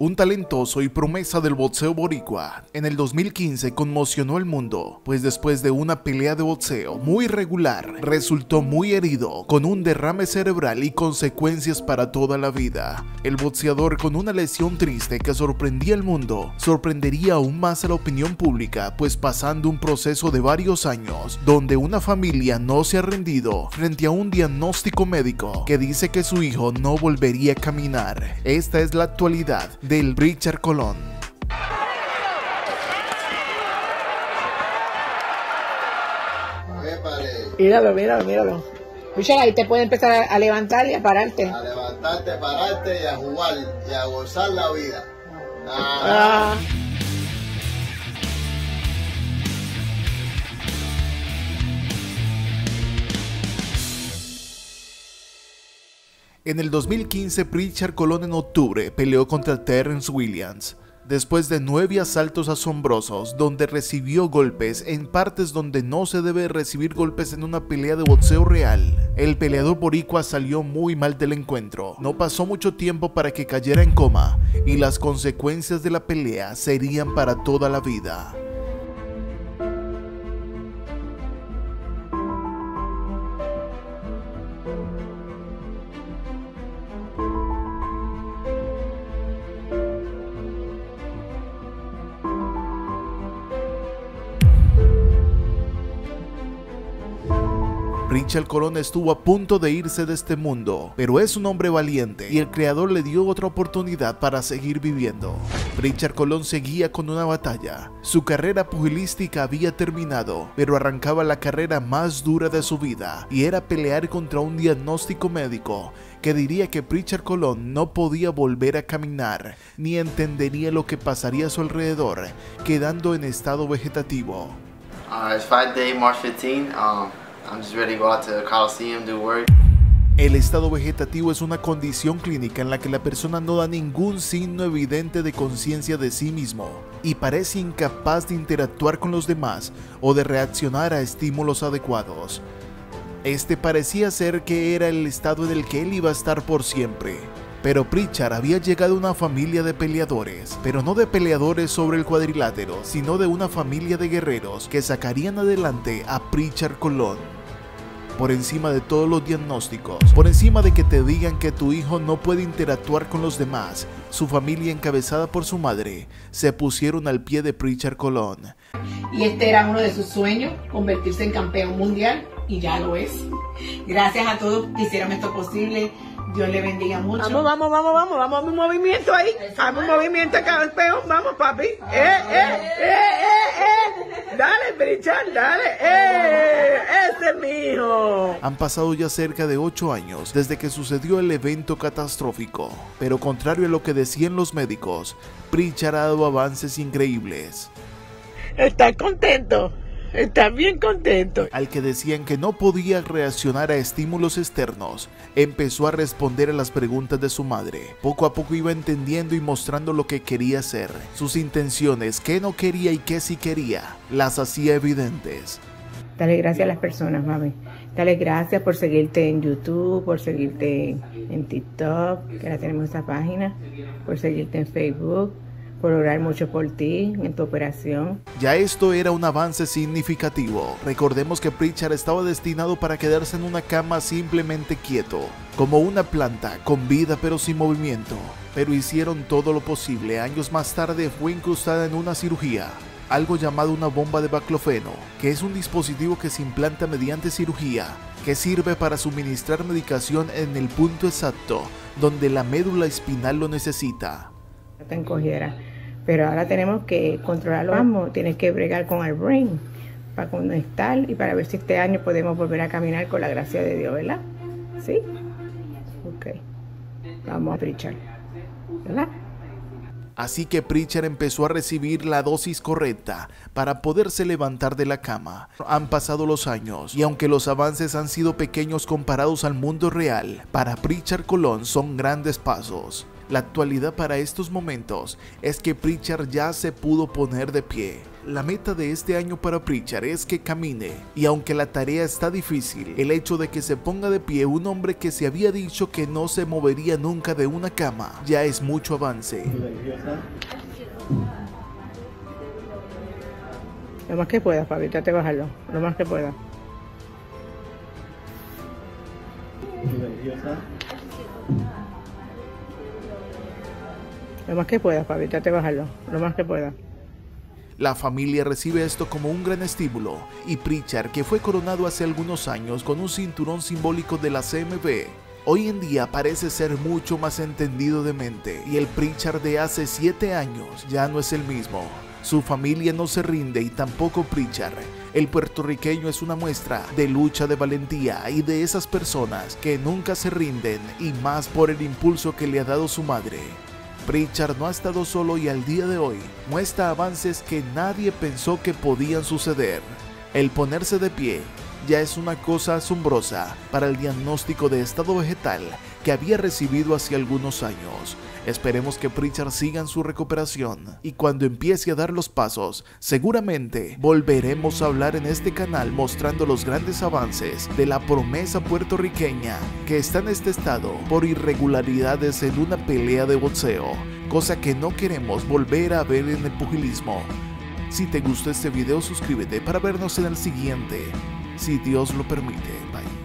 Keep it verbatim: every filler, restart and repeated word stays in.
un talentoso y promesa del boxeo boricua, en el dos mil quince conmocionó al mundo, pues después de una pelea de boxeo muy regular, resultó muy herido, con un derrame cerebral y consecuencias para toda la vida. El boxeador, con una lesión triste que sorprendía al mundo, sorprendería aún más a la opinión pública, pues pasando un proceso de varios años, donde una familia no se ha rendido frente a un diagnóstico médico que dice que su hijo no volvería a caminar. Esta es la actualidad del Prichard Colón. Míralo, míralo, míralo. Escucha, ahí te puede empezar a levantar y a pararte. A levantarte, a pararte y a jugar y a gozar la vida. Ah. Ah. En el dos mil quince, Prichard Colón en octubre peleó contra Terrence Williams. Después de nueve asaltos asombrosos, donde recibió golpes en partes donde no se debe recibir golpes en una pelea de boxeo real, el peleador boricua salió muy mal del encuentro. No pasó mucho tiempo para que cayera en coma, y las consecuencias de la pelea serían para toda la vida. Prichard Colón estuvo a punto de irse de este mundo, pero es un hombre valiente y el creador le dio otra oportunidad para seguir viviendo. Prichard Colón seguía con una batalla. Su carrera pugilística había terminado, pero arrancaba la carrera más dura de su vida y era pelear contra un diagnóstico médico que diría que Prichard Colón no podía volver a caminar ni entendería lo que pasaría a su alrededor, quedando en estado vegetativo. Uh, it's Friday, March fifteenth. Um... I'm just ready to go out to the Coliseum, do work. El estado vegetativo es una condición clínica en la que la persona no da ningún signo evidente de conciencia de sí mismo y parece incapaz de interactuar con los demás o de reaccionar a estímulos adecuados. Este parecía ser que era el estado en el que él iba a estar por siempre. Pero Prichard había llegado a una familia de peleadores, pero no de peleadores sobre el cuadrilátero, sino de una familia de guerreros que sacarían adelante a Prichard Colón. Por encima de todos los diagnósticos, por encima de que te digan que tu hijo no puede interactuar con los demás, su familia encabezada por su madre, se pusieron al pie de Prichard Colón. Y este era uno de sus sueños, convertirse en campeón mundial, y ya lo es. Gracias a todos que hicieron esto posible. Dios le bendiga mucho. Vamos, vamos, vamos, vamos, vamos a un movimiento ahí. Haz un movimiento acá, campeón. Vamos, papi. Eh, eh, eh, eh, eh. Dale, Prichard, dale. Eh, ese es mi hijo. Han pasado ya cerca de ocho años desde que sucedió el evento catastrófico. Pero contrario a lo que decían los médicos, Prichard ha dado avances increíbles. Está contento. Está bien contento. Al que decían que no podía reaccionar a estímulos externos, empezó a responder a las preguntas de su madre. Poco a poco iba entendiendo y mostrando lo que quería hacer. Sus intenciones, qué no quería y qué sí quería, las hacía evidentes. Dale gracias a las personas, mami. Dale gracias por seguirte en YouTube, por seguirte en TikTok, que ahora tenemos esa página, por seguirte en Facebook, por orar mucho por ti, en tu operación. Ya esto era un avance significativo. Recordemos que Prichard estaba destinado para quedarse en una cama simplemente quieto, como una planta, con vida pero sin movimiento. Pero hicieron todo lo posible. Años más tarde fue incrustada en una cirugía, algo llamado una bomba de baclofeno, que es un dispositivo que se implanta mediante cirugía, que sirve para suministrar medicación en el punto exacto, donde la médula espinal lo necesita. Te encogiera. Pero ahora tenemos que controlarlo. Vamos, tienes que bregar con el brain para conectar y para ver si este año podemos volver a caminar con la gracia de Dios, ¿verdad? ¿Sí? Ok. Vamos a Prichard, ¿verdad? Así que Prichard empezó a recibir la dosis correcta para poderse levantar de la cama. Han pasado los años y aunque los avances han sido pequeños comparados al mundo real, para Prichard Colón son grandes pasos. La actualidad para estos momentos es que Prichard ya se pudo poner de pie. La meta de este año para Prichard es que camine, y aunque la tarea está difícil, el hecho de que se ponga de pie un hombre que se había dicho que no se movería nunca de una cama, ya es mucho avance. Lo más que puedas, Fabi, trate de bajarlo, lo más que puedas. Lo más que puedas, Fabi, trate de bajarlo, lo más que puedas. La familia recibe esto como un gran estímulo, y Prichard, que fue coronado hace algunos años con un cinturón simbólico de la C M B, hoy en día parece ser mucho más entendido de mente, y el Prichard de hace siete años ya no es el mismo. Su familia no se rinde y tampoco Prichard. El puertorriqueño es una muestra de lucha, de valentía y de esas personas que nunca se rinden, y más por el impulso que le ha dado su madre. Prichard no ha estado solo y al día de hoy muestra avances que nadie pensó que podían suceder. El ponerse de pie ya es una cosa asombrosa para el diagnóstico de estado vegetal que había recibido hace algunos años. Esperemos que Prichard siga en su recuperación, y cuando empiece a dar los pasos, seguramente volveremos a hablar en este canal mostrando los grandes avances de la promesa puertorriqueña que está en este estado por irregularidades en una pelea de boxeo, cosa que no queremos volver a ver en el pugilismo. Si te gustó este video, suscríbete para vernos en el siguiente, si Dios lo permite. Bye.